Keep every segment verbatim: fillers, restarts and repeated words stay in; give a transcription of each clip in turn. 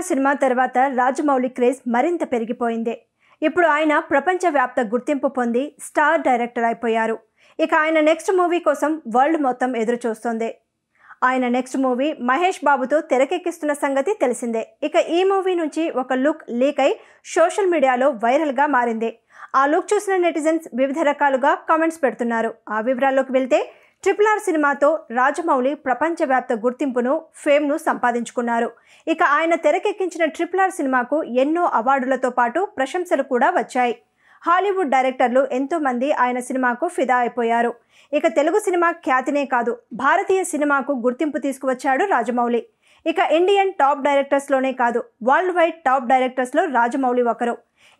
Avatar cinema తర్వాత Rajamouli craze మరింత పెరిగిపోయింది. ఇప్పుడు ఆయన ప్రపంచవ్యాప్త గుర్తింపు పొంది స్టార్ డైరెక్టర్ అయిపోయారు. ఇక ఆయన నెక్స్ట్ మూవీ కోసం వరల్డ్ మొత్తం ఎదురుచూస్తుంది. ఆయన నెక్స్ట్ మూవీ మహేష్ బాబుతో తెరకెక్కిస్తున్న సంగతి తెలిసిందే. ఇక ఈ మూవీ నుంచి ఒక లుక్ లీక్ అయి సోషల్ మీడియాలో వైరల్గా మారింది. ఆ లుక్ చూసిన నెటిజన్స్ వివిధ రకాలుగా కామెంట్స్ పెడుతున్నారు. ఆ వివరాల్లోకి వెళ్తే ట్రిపుల్ ఆర్ సినిమాతో రాజమౌళి ప్రపంచవ్యాప్త గుర్తింపును, ఫేమ్ను సంపాదించుకున్నారు. ఇక ఆయన తెరకెక్కించిన ట్రిపుల్ ఆర్ సినిమాకు ఎన్నో అవార్డులతో పాటు ప్రశంసలు కూడా వచ్చాయి. హాలీవుడ్ డైరెక్టర్లు ఎంతోమంది ఆయన సినిమాకు ఫిదా అయిపోయారు. ఇక తెలుగు సినిమా ఖ్యాతినే కాదు, భారతీయ సినిమాకు గుర్తింపు తీసుకువచ్చాడు రాజమౌళి. ఇక ఇండియన్ టాప్ డైరెక్టర్స్లోనే కాదు, వరల్డ్ వైడ్ టాప్ డైరెక్టర్స్లో రాజమౌళి ఒకరు.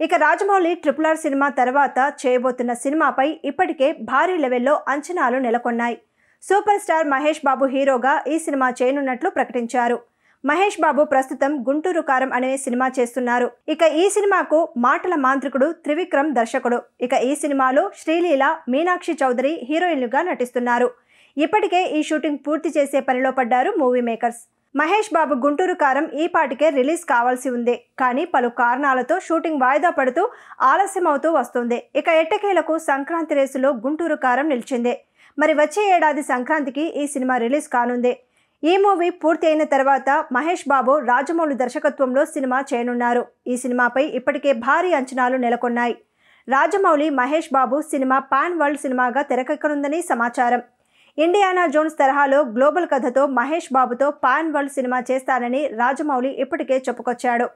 ఇక రాజమౌళి ట్రిపుల్ ఆర్ సినిమా తర్వాత చేయబోతున్న సినిమాపై ఇప్పటికే భారీ లెవెల్లో అంచనాలు నెలకొన్నాయి. సూపర్ స్టార్ మహేష్ బాబు హీరోగా ఈ సినిమా చేయనున్నట్లు ప్రకటించారు. మహేష్ బాబు ప్రస్తుతం గుంటూరు కారం అనే సినిమా చేస్తున్నారు. ఇక ఈ సినిమాకు మాటల మాంత్రికుడు త్రివిక్రమ్ దర్శకుడు. ఇక ఈ సినిమాలో శ్రీలీల, మీనాక్షి చౌదరి హీరోయిన్లుగా నటిస్తున్నారు. ఇప్పటికే ఈ షూటింగ్ పూర్తి చేసే పనిలో పడ్డారు మూవీ మేకర్స్. మహేష్ బాబు గుంటూరు కారం ఈ పాటికే రిలీజ్ కావాల్సి ఉంది, కానీ పలు కారణాలతో షూటింగ్ వాయిదా పడుతూ ఆలస్యం అవుతూ వస్తుంది. ఇక ఎట్టకేలకు సంక్రాంతి రేసులో గుంటూరు కారం నిలిచిందే. మరి వచ్చే ఏడాది సంక్రాంతికి ఈ సినిమా రిలీజ్ కానుంది. ఈ మూవీ పూర్తి అయిన తర్వాత మహేష్ బాబు రాజమౌళి దర్శకత్వంలో సినిమా చేయనున్నారు. ఈ సినిమాపై ఇప్పటికే భారీ అంచనాలు నెలకొన్నాయి. రాజమౌళి మహేష్ బాబు సినిమా పాన్ వరల్డ్ సినిమాగా తెరకెక్కనుందని సమాచారం. ఇండియానా జోన్స్ తరహాలో గ్లోబల్ కథతో మహేష్ బాబుతో పాన్ వరల్డ్ సినిమా చేస్తానని రాజమౌళి ఇప్పటికే చెప్పుకొచ్చాడు.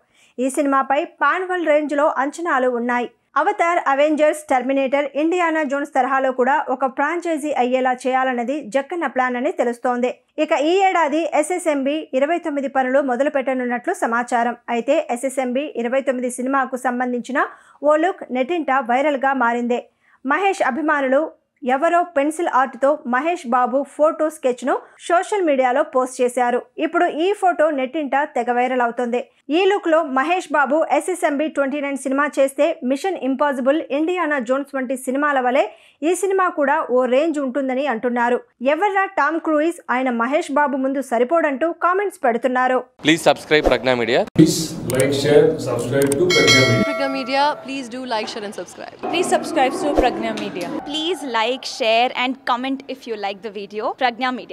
ఈ సినిమాపై పాన్ వరల్డ్ రేంజ్లో అంచనాలు ఉన్నాయి. Avatar, Avengers, Terminator, Indiana Jones తరహాలో కూడా ఒక ఫ్రాంచైజీ అయ్యేలా చేయాలన్నది జక్కన్న ప్లాన్ అని తెలుస్తోంది. ఇక ఈ ఏడాది ఎస్ఎస్ఎంబి ఇరవై తొమ్మిది పనులు మొదలు పెట్టనున్నట్లు సమాచారం. అయితే ఎస్ఎస్ఎంబి ఇరవై తొమ్మిది సినిమాకు సంబంధించిన ఓ లుక్ నెటింట వైరల్గా మారిందే. మహేష్ అభిమానులు ఎవరో పెన్సిల్ ఆర్ట్తో మహేష్ బాబు ఫోటో స్కెచ్ను సోషల్ మీడియాలో పోస్ట్ చేశారు. ఇప్పుడు ఈ ఫోటో నెట్టింట తెగ వైరల్ అవుతుంది. ఈ లుక్లో Mahesh Babu SSMB twenty nine సినిమా చేస్తే మిషన్ ఇంపాసిబుల్, ఇండియానా జోన్స్ వంటి సినిమాల వలె ఈ సినిమా కూడా ఓ రేంజ్ ఉంటుందని అంటున్నారు. ఎవర్రా టామ్ క్రూయిజ్, ఆయన మహేష్ బాబు ముందు సరిపోడంటూ కామెంట్స్ పెడుతున్నారు. Please subscribe Pragna media. Please like, share, subscribe to Pragna media. Pragna media please do like, share and subscribe. Please subscribe to Pragna media. Please like, share and comment if you like the video. Pregnya Media.